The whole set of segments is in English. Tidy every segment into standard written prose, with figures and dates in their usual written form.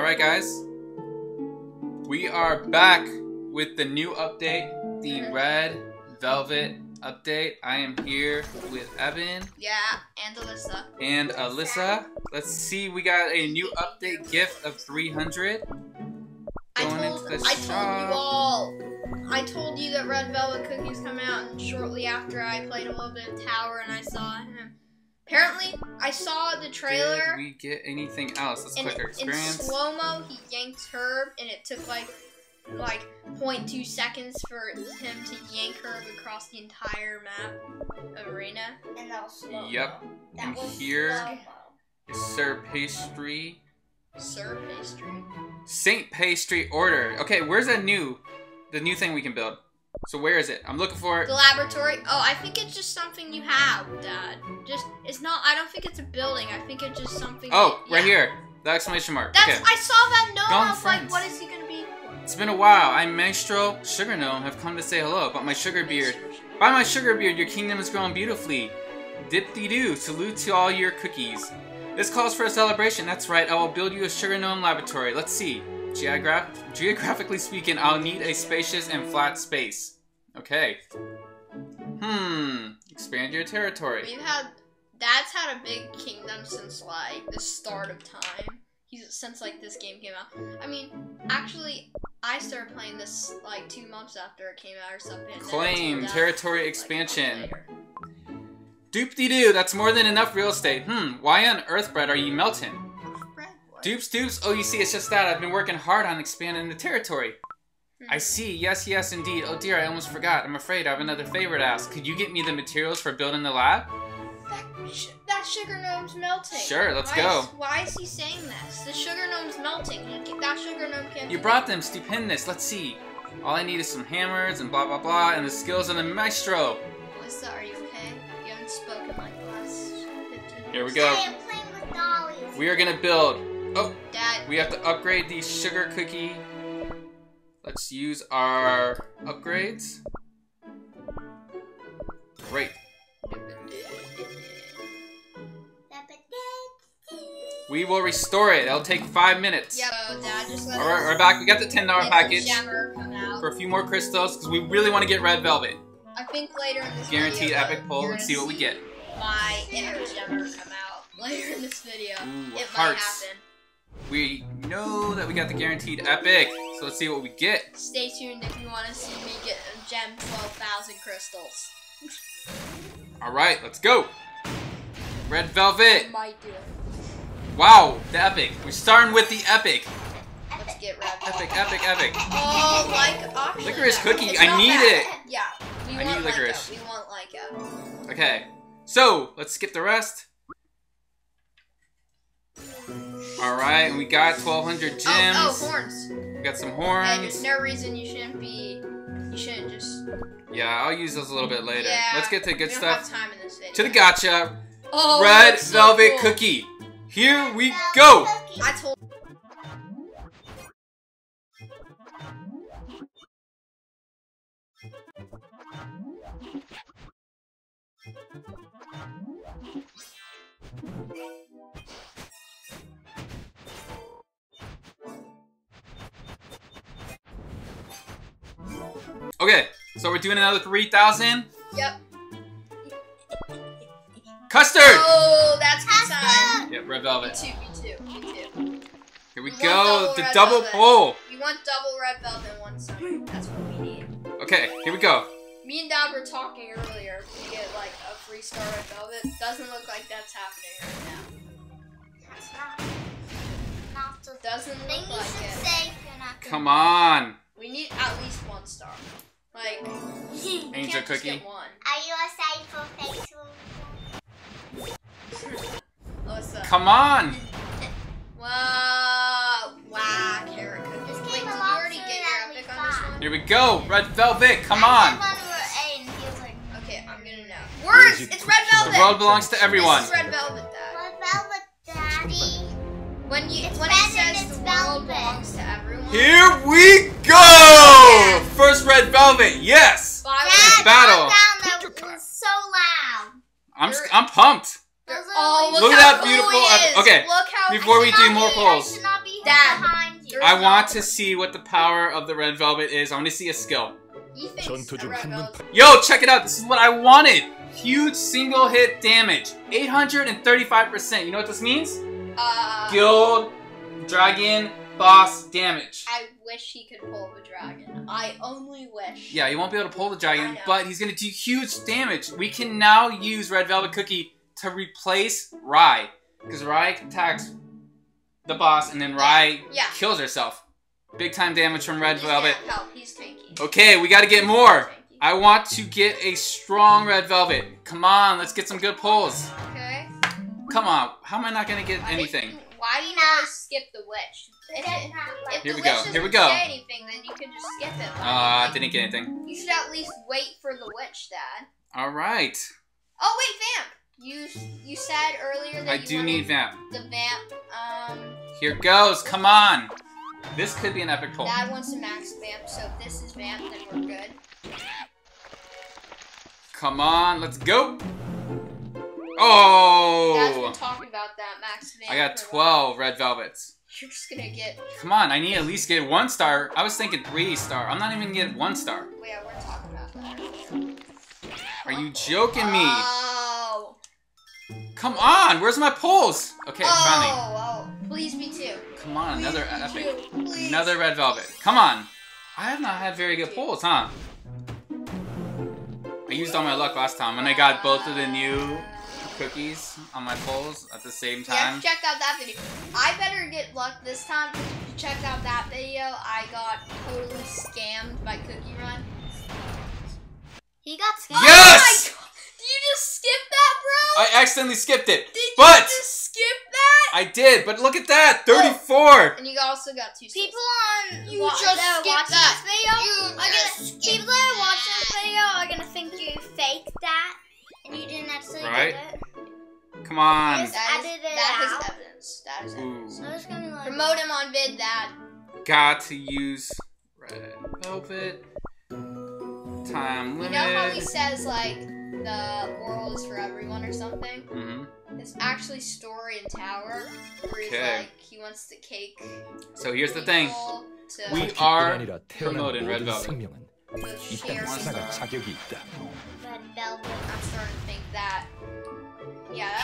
Alright guys, we are back with the new update, the Red Velvet update. I am here with Evan. Yeah, and Alyssa. And Alyssa. Let's see, we got a new update gift of 300. I told you that Red Velvet cookies come out, and shortly after I played a little bit of Tower and I saw him. Apparently, I saw the trailer. Did we get anything else? Let's click our experience. In slow-mo, he yanked Herb, and it took like 0.2 seconds for him to yank Herb across the entire map of Arena. And that was slow-mo. Yep. And here is Sir Pastry. Sir Pastry? Saint Pastry Order. Okay, where's that new? The new thing we can build. So where is it? I'm looking for it. The laboratory. Oh, I think it's just something you have, Dad. Just, it's not, I don't think it's a building. I think it's just something. Oh, right here. The exclamation mark. That's, okay. I saw that note. I was like, what is he going to be? It's been a while. I'm Maestro Sugar Gnome. Have come to say hello about my sugar beard. By my sugar beard, your kingdom is growing beautifully. Dip-dee-doo. Salute to all your cookies. This calls for a celebration. That's right. I will build you a Sugar Gnome Laboratory. Let's see. Geographically speaking, I'll need a spacious and flat space. Okay. Expand your territory. We've had... Dad's had a big kingdom since, like, the start of time. Since, like, this game came out. I mean, actually, I started playing this, like, 2 months after it came out or something. Claim territory expansion. Like, doop-de-doo, that's more than enough real estate. Why on earth, Brett, are you melting? Doops. Oh, you see, it's just that. I've been working hard on expanding the territory. I see. Yes, indeed. Oh, dear, I almost forgot. I'm afraid I have another favor to ask. Could you get me the materials for building the lab? That sugar gnome's melting. Sure, let's go. Why is he saying this? The sugar gnome's melting. That sugar gnome can't... You brought them. Stupendous. Let's see. All I need is some hammers and blah, blah, blah, and the skills of the maestro. Alyssa, are you okay? You haven't spoken like the last 15 minutes. Here we go. Hey, I'm playing with dollies. We are going to build... Oh, Dad. We have to upgrade the sugar cookie. Let's use our upgrades. Great. We will restore it. It'll take 5 minutes. Yep. So Dad, just let All right, we're back. We got the $10 package for a few more crystals because we really want to get Red Velvet. I think later in this guaranteed video, epic pull. Let's see what we get. My inner gemmer come out later in this video. Ooh, it hearts. Might happen. We know that we got the guaranteed epic, so let's see what we get. Stay tuned if you want to see me get a gem 12,000 crystals. Alright, let's go! Red Velvet! I might do it. Wow, the epic. We're starting with the epic. Let's get Red Velvet. Epic. Oh, like option. Licorice cookie, I need it! Yeah, I need licorice. We want Lyco. Okay, so let's skip the rest. Alright, and we got 1,200 gems. Oh, horns. We got some horns. And there's no reason you shouldn't just... Yeah, I'll use those a little bit later. Yeah, let's get to the good stuff. Don't have time in this video. To the gacha. Oh, Red Velvet Cookie. Here we go. I told you. Okay, so we're doing another 3,000? Yep. Custard! Oh, that's good time. Yep, Red Velvet. Me too. Here we go, the double pull. We want double Red Velvet in one side. That's what we need. Okay, here we go. Me and Dad were talking earlier to get like a 3-star Red Velvet. Doesn't look like that's happening right now. That's not. Doesn't look like it. Come on. We need at least 1 star. Like, you can't just get one. Are you excited for Facebook? Alyssa. Come on! Whoa! Wow, carrot cookies. Wait, did you already get your epic on this one? Here we go! Red Velvet, come on! Okay, I'm gonna know. Words! It's Red Velvet! The world belongs to everyone. It's Red Velvet, Dad. Red Velvet, Daddy. When it says the world belongs to everyone. Here we go! Yeah. First Red Velvet, yes! Dad, battle. That was so loud. I'm pumped. Oh, look at that beautiful. Okay, look how before we do more polls. I should not be Dad, behind you. I want to see what the power of the Red Velvet is. I want to see a skill. Yo, check it out. This is what I wanted. Huge single hit damage. 835%. You know what this means? Guild, dragon, boss damage. I wish he could pull the dragon. I only wish. Yeah, he won't be able to pull the dragon, but he's going to do huge damage. We can now use Red Velvet Cookie to replace Rye. Because Rye attacks the boss and then Rye kills herself. Big time damage from Red Velvet. He's tanky. Okay, we gotta get more. I want to get a strong Red Velvet. Come on, let's get some good pulls. Okay. Come on, how am I not gonna get anything? Why do you always skip the witch? If the witch doesn't say anything, then you can just skip it. I didn't get anything. You should at least wait for the witch, Dad. Alright. Oh wait, Vamp! You said earlier that I do need Vamp. The Vamp, here goes, come on! This could be an epic pull. Dad wants to max Vamp, so if this is Vamp, then we're good. Come on, let's go! Oh! Dad's been talking about that, max Vamp. I got 12 Red Velvets. You're just gonna get... Come on, I need to at least get 1 star. I was thinking 3 star. I'm not even gonna get 1 star. Well, yeah, we're talking about that earlier. Are you joking me? Come on, where's my pulls? Okay, finally. Oh, please be two. Come on, please another epic. Another Red Velvet. Come on. I have not had very good pulls, huh? I used all my luck last time when I got both of the new cookies on my pulls at the same time. Yeah, check out that video. I better get luck this time. Check out that video. I got totally scammed by Cookie Run. He got scammed. Yes! Oh my God. You just skipped that, bro? I accidentally skipped it. Did you just skip that? I did, but look at that, 34. And you also got 2 stars. People on you just skipped that. People that are watching this video are gonna think you faked that, and you didn't actually do it. Come on. That is evidence. That is evidence. I'm just gonna like promote him on vid. That got to use Red Velvet. Time limit. You know how he says like, the world is for everyone or something. Mm-hmm. It's actually Story and Tower, where he's like, he wants the cake. So here's the thing. We are promoting Red Velvet. Red Velvet, I'm starting to think that, that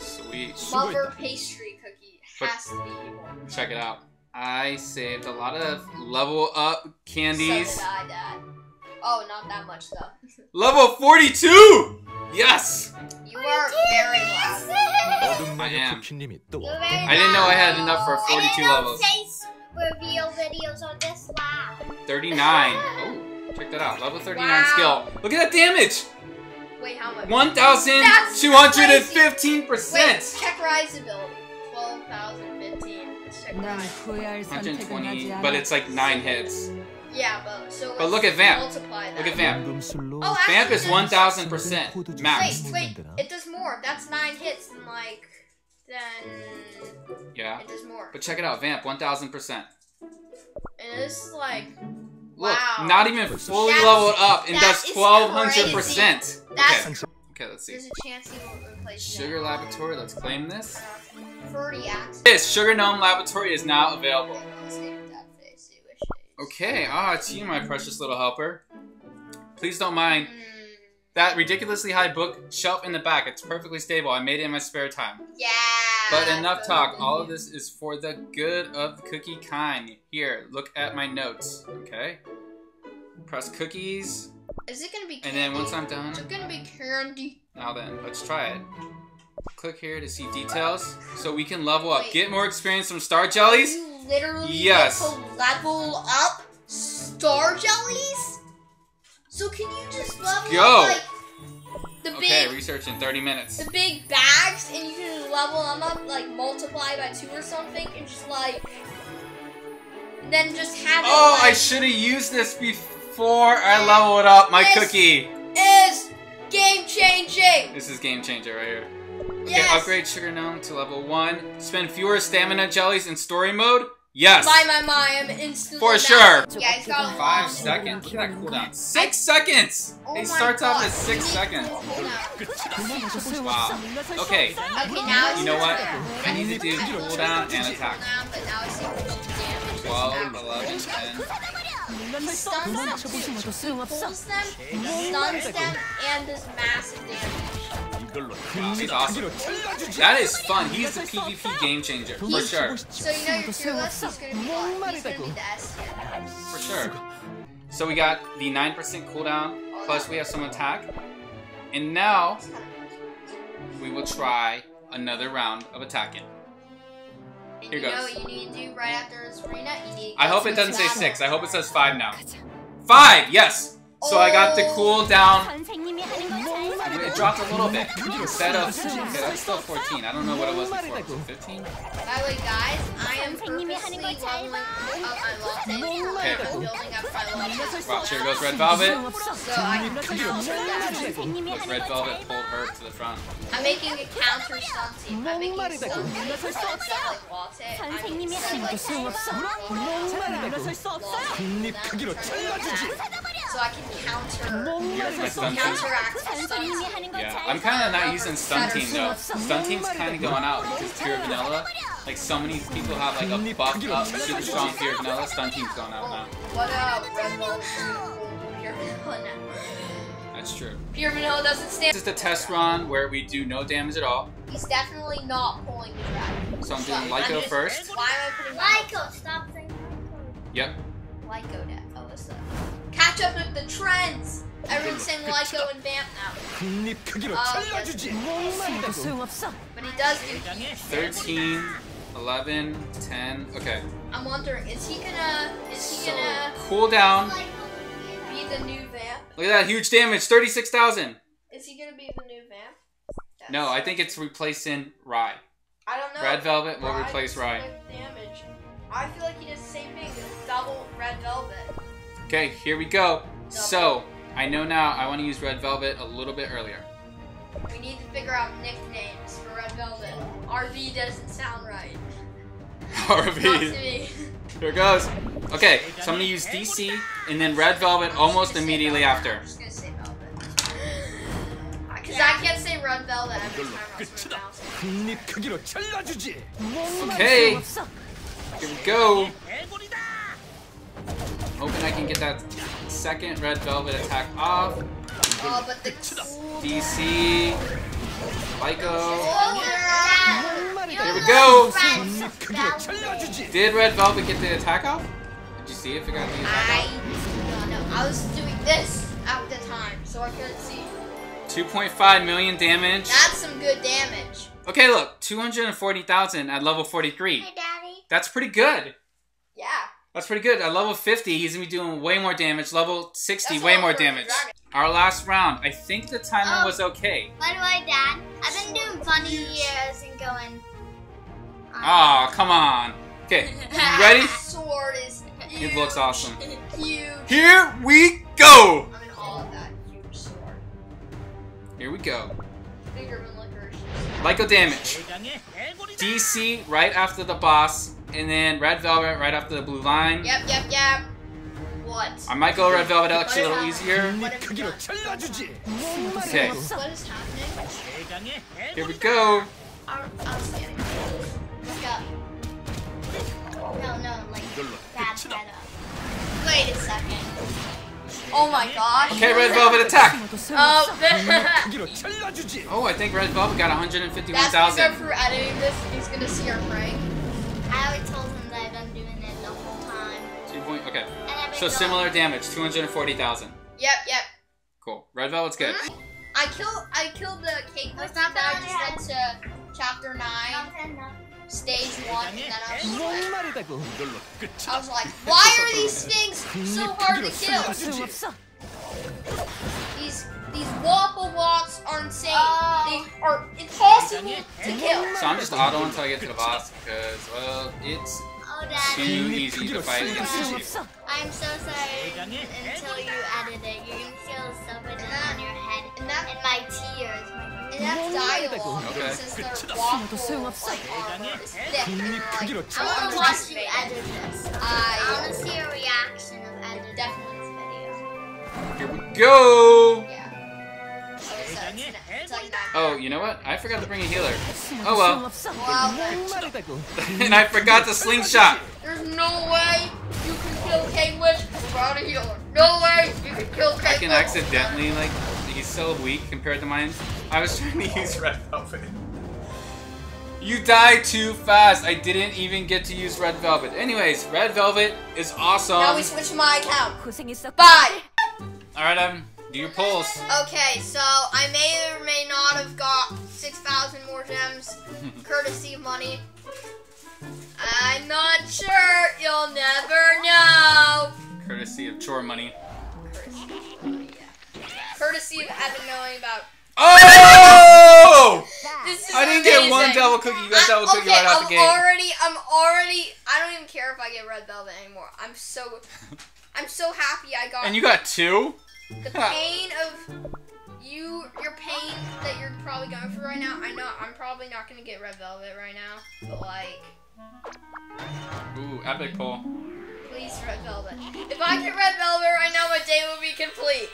sweet lover pastry cookie has to be evil. Check it out. I saved a lot of level up candies. So did I, Dad. Oh, not that much though. Level 42! Yes! You are very loud. I am. I didn't know I had enough for 42 levels. Reveal videos on this lab. 39. Oh, check that out. Level 39 skill. Look at that damage! Wait, how much? 1,215%! Check Rye's ability. 12,015. Let's check Rye. 120, but it's like 9 hits. Yeah, but so. But look at Vamp. Multiply that. Look at Vamp. Oh, Vamp is 1,000% maxed. Wait, it does more. That's 9 hits and like, then. Yeah. It does more. But check it out, Vamp, 1,000%. And this is like. Look, not even fully leveled up and does 1,200%. Okay, let's see. There's a chance he won't replace Sugar Laboratory. Let's claim this. 30 acts. This Sugar Gnome Laboratory is now available. Okay, it's you, my precious little helper. Please don't mind. That ridiculously high bookshelf in the back, it's perfectly stable. I made it in my spare time. Yeah! But enough talk. All of this is for the good of the cookie kind. Here, look at my notes, okay? Press cookies. Is it gonna be candy? And then once I'm done... Is it gonna be candy? Now then, let's try it. Click here to see details, so we can level up. Wait. Get more experience from Star Jellies. Literally to level up Star Jellies? So can you just level up like the big research in 30 minutes. The big bags and you can just level them up like multiply by 2 or something and just like and then just have it like, I should have used this before I leveled up my cookie. Is game changing. This is game changer right here. Okay, upgrade Sugar Gnome to level 1. Spend fewer stamina jellies in story mode. Yes. By my mind, I'm instantly for sure. Yeah, it's got 5 seconds. Look at that cooldown. 6 seconds. Oh it starts God. Off at 6 seconds. Wow. Okay. Now you know what? I need to do cooldown and attack. 12, 11, 10. Stuns them, and does massive damage. Wow, he's awesome. That is fun. He's the PvP game changer, for sure. So you know your tier list is going to be what? He's going to be the S tier. For sure. So we got the 9% cooldown, plus we have some attack. And now, we will try another round of attacking. Here goes. You know what you need to do right after this arena? You need to I hope it doesn't say 6. I hope it says 5 now. 5! Yes! So I got the cooldown. It dropped a little bit. Instead of, okay, that's still 14. I don't know what it was before. 15? By the way, guys, I am purposely leveling up my level. Okay. I'm building up my level. Wow, here goes Red Velvet. So I can look, Red Velvet pulled her to the front. I'm making a counter stun team. I'm making a stun team. So I can counteract stuns. Yeah, I'm kind of not using Stun Team though. Stun Team's kind of going out because Pure Vanilla, like so many people have like a buff up, super strong Pure Vanilla, Stun Team's going out now. What up, Red Velvet? Pure Vanilla now. That's true. Pure Vanilla doesn't stand. This is the test run where we do no damage at all. He's definitely not pulling the dragon. So I'm doing Lyco first. Why am I putting Lyco? Stop saying Lyco. Yep. Lyco deck. Oh, what's up? Catch up with the trends. Everyone's saying Lyco and Vamp now. But he does do 13, 11, 10. Okay. I'm wondering, is he gonna cool down? Be the new Vamp? Look at that huge damage, 36,000. Is he gonna be the new Vamp? That's no, I think it's replacing Rye. I don't know. Red Velvet will replace Rye. Damage. I feel like he does the same thing. It's double Red Velvet. Okay, here we go. Double. So. I know now I want to use Red Velvet a little bit earlier. We need to figure out nicknames for Red Velvet. RV doesn't sound right. RV. Here it goes. Okay, so I'm going to use DC and then Red Velvet almost immediately after. I'm just going to say Velvet. Because I can't say Red Velvet every time I was in the mouse. Okay. Here we go. Hoping I can get that second Red Velvet attack off. Oh, but the DC. Lyco. Here we go. Did Red Velvet get the attack off? Did you see if it got the attack off? No, I was doing this at the time, so I couldn't see. 2.5 million damage. That's some good damage. Okay, look, 240,000 at level 43. Hey, Daddy. That's pretty good. Yeah. That's pretty good. At level 50, he's going to be doing way more damage. Level 60, way more damage. Our last round. I think the timing was okay. By the way, Dad, I've been doing funny years and going... Aw, come on. Okay, you ready? Sword is huge. It looks awesome. Huge. Here we go! I'm in awe of that huge sword. Here we go. Bigger than Licorice. Lyco damage. DC right after the boss. And then Red Velvet right after the blue line. Yep, yep, yep. What? I might go Red Velvet actually a little easier. Okay. What is happening? Here we go. I was kidding. Let's go. No, like, bad setup. Wait a second. Oh my gosh. Okay, Red Velvet attack. Oh, I think Red Velvet got 151,000. That's because we're editing this and he's going to see our prank. I already told him that I've been doing it the whole time. Okay. So similar damage, 240,000. Yep, yep. Cool. Red Velvet's good. I killed the Kainwitch. It's not that I just went to chapter 9, stage 1, and then I was like, why are these things so hard to kill? These waffle walks are insane. They are impossible to kill. So I'm just auto until I get to the boss because, well, it's too easy to fight against the Chief. I'm so sorry until you edit it. You're going to kill something on your head and my tears. And that's dialogue. Okay. It says their waffle armor is thick. And they're like, I want to watch you edit this. I want to see a reaction of Ed Definitely's video. Here we go! Yeah. Oh, you know what? I forgot to bring a healer. Oh well. And I forgot to slingshot. There's no way you can kill Kainwitch without a healer. No way you can kill Kainwitch. I can accidentally, like, he's so weak compared to mine. I was trying to use Red Velvet. You die too fast. I didn't even get to use Red Velvet. Anyways, Red Velvet is awesome. Now we switch my account. Bye. All right, Evan. Do your polls. Okay, so I may or may not have got 6,000 more gems, courtesy money. I'm not sure. You'll never know. Courtesy of chore money. Courtesy of money, yeah. Courtesy of Evan knowing about. Oh! This is I didn't amazing. Get one double cookie. You got double cookie right out the game. I'm already. I don't even care if I get Red Velvet anymore. I'm so happy I got. And you got two. The pain of your pain that you're probably going through right now. I know I'm probably not gonna get Red Velvet right now, but like. Ooh, epic pull. Please, Red Velvet. If I get Red Velvet right now, my day will be complete.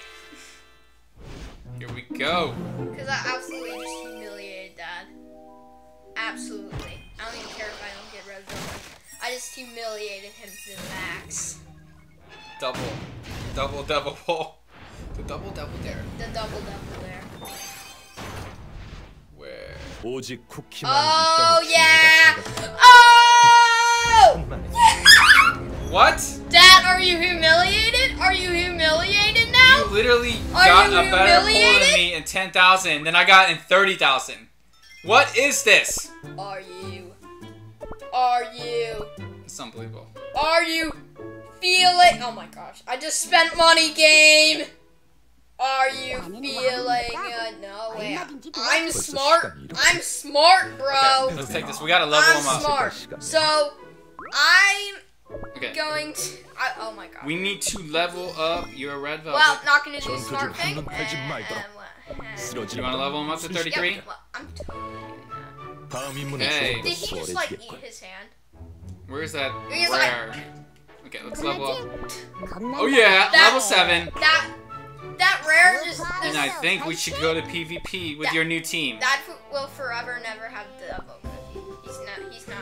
Here we go. Because I absolutely just humiliated Dad. Absolutely. I don't even care if I don't get Red Velvet. I just humiliated him to the max. Double pull. The double double dare. The double double dare. Where? Oh yeah! Oh! What? Dad, are you humiliated? Are you humiliated now? You literally got a better pull than me in 10,000 than I got in 30,000. What is this? Are you? It's unbelievable. Are you feeling? Oh my gosh! I just spent money, game. Are you feeling no way? I'm smart, bro. Okay, let's take this. We gotta level him up. I'm smart. So, I'm going to oh my god. We need to level up your Red Velvet. Well, not gonna do smart thing. Do you wanna level him up to 33? Yeah, well, I'm totally doing that. Okay. Did he just like eat his hand? Where's that? Rare? Okay, let's level up. Oh yeah, level 7. That rare just. And I think we should go to PvP with your new team. That will forever never have the double cookie. He's not.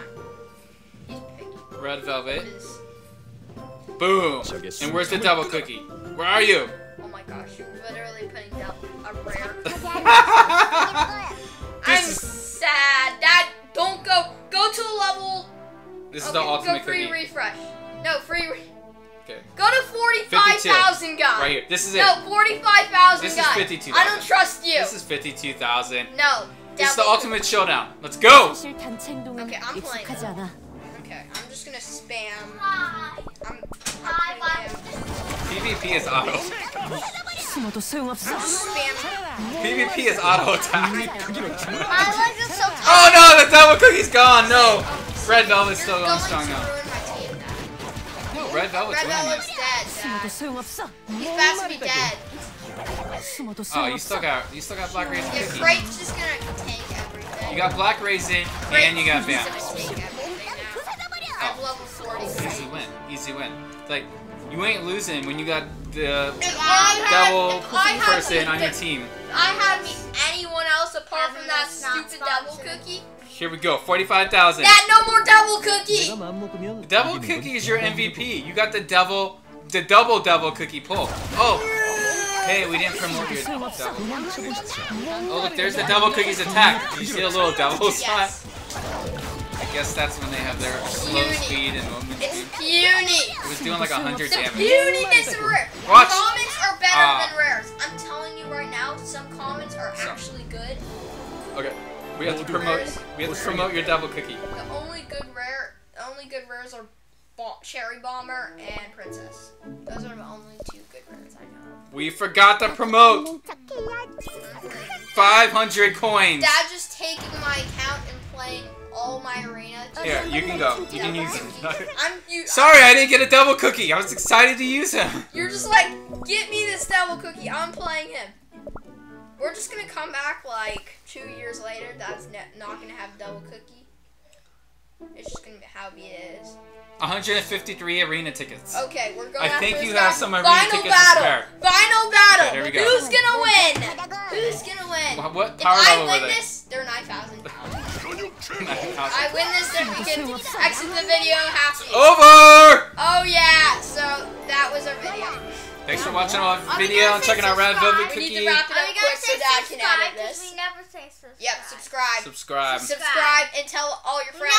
He's picky. Red Velvet. Boom. And where's the double cookie? Where are you? Oh my gosh, you're literally putting down a rare cookie. I'm sad. Dad, don't go. Go to a level. This is the ultimate cookie. Go free refresh. No, free refresh. Okay. Go to 45,000 guys. Right here. This is it. No, 45,000 guys. This is 52,000. I don't trust you. This is 52,000. No. This is the ultimate showdown. Let's go. Okay, I'm playing. Though. Okay, I'm just gonna spam. I'm PvP is auto. PvP is auto attack. Oh no, the double cookie's gone. No, Red Velvet's still going strong now. Red Velvet's dead. He's fast to be dead. Oh, you still got Black Raisin. Yeah, Crate's just gonna tank everything. You got Black Raisin and you got Vamp. I'm level 40. Easy win. It's like, you ain't losing when you got the devil person on your team. I had anyone else apart from that stupid devil cookie. Here we go, 45,000. Dad, no more double cookie. The double cookie is your MVP. You got the double cookie pull. Oh, hey, we didn't promote your double. Oh, look, there's the double cookie's attack. Do you see a little double shot? I guess that's when they have their slow speed and movement speed. It's puny. It was doing like 100 damage. The puniness of rare. Watch. Comments are better than rares. I'm telling you right now, some comments are actually good. Okay. We have to promote your double cookie. The only good rares are Cherry Bomber and Princess. Those are the only two good rares I know. We forgot to promote. 500 coins. Dad just taking my account and playing all my arena. Here, you can go. You can use him. Sorry, I didn't get a double cookie. I was excited to use him. You're just like, get me this double cookie. I'm playing him. We're just gonna come back like 2 years later. That's not gonna have double cookie. It's just gonna be how it is. 153 arena tickets. Okay, we're going. I think you have some arena tickets to spare. Final battle. There we go. Who's gonna win? Who's gonna win? What power level are they? If I win this, they're 9,000. I win this, then we can exit the video happy. Over. Oh yeah. So that was our video. Thanks for watching our video and checking out Red Velvet Cookie. We need to wrap it up quick so Dad can edit this. We never say subscribe. Yep, subscribe. Subscribe. Subscribe and tell all your friends.